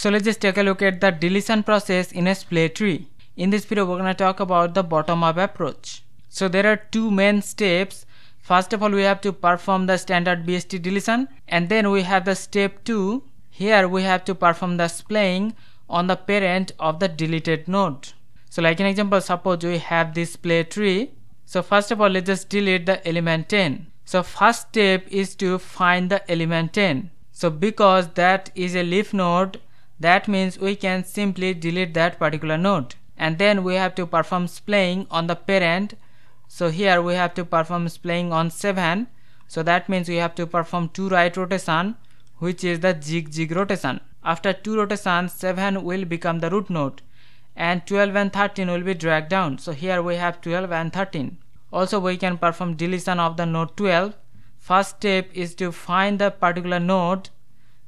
So let's just take a look at the deletion process in a splay tree. In this video, we're going to talk about the bottom-up approach. So there are two main steps. First of all, we have to perform the standard BST deletion, and then we have the step 2. Here we have to perform the splaying on the parent of the deleted node. So like an example, suppose we have this splay tree. So first of all, let's just delete the element 10. So first step is to find the element 10. So because that is a leaf node, that means we can simply delete that particular node. And then we have to perform splaying on the parent. So here we have to perform splaying on 7. So that means we have to perform 2 right rotation, which is the zig-zig rotation. After 2 rotations, 7 will become the root node, and 12 and 13 will be dragged down. So here we have 12 and 13. Also, we can perform deletion of the node 12. First step is to find the particular node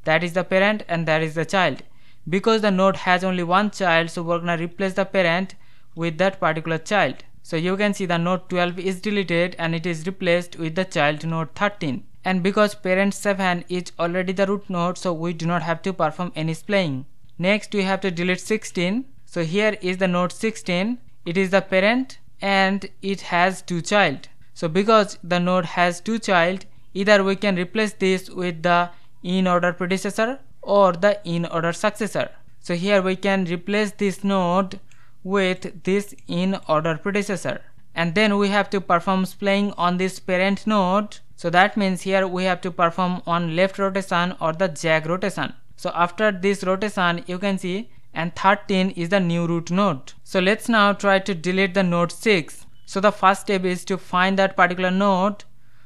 that is the parent and that is the child. Because the node has only one child, so we're gonna replace the parent with that particular child. So you can see the node 12 is deleted and it is replaced with the child node 13. And because parent 7 is already the root node, so we do not have to perform any splaying. Next, we have to delete 16. So here is the node 16, it is the parent and it has 2 child. So because the node has 2 child, either we can replace this with the in order predecessor or the in order successor. So here we can replace this node with this in order predecessor. And then we have to perform splaying on this parent node. So that means here we have to perform on left rotation or the zag rotation. So after this rotation, you can see, and 13 is the new root node. So let's now try to delete the node 6. So the first step is to find that particular node.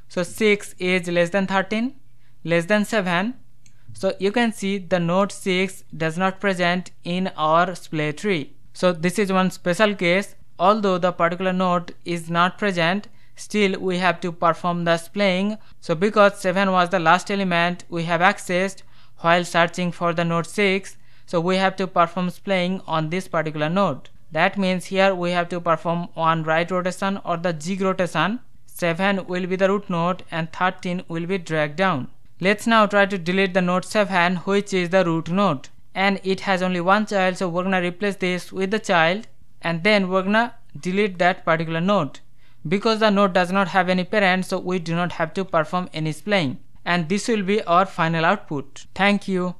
So 6 is less than 13, less than 7. So you can see the node 6 does not present in our splay tree. So this is one special case. Although the particular node is not present, still we have to perform the splaying. So because 7 was the last element we have accessed while searching for the node 6, so we have to perform splaying on this particular node. That means here we have to perform one right rotation or the zig rotation. 7 will be the root node and 13 will be dragged down. Let's now try to delete the node 7, which is the root node. And it has only one child, so we're gonna replace this with the child. And then we're gonna delete that particular node. Because the node does not have any parent, so we do not have to perform any splaying. And this will be our final output. Thank you.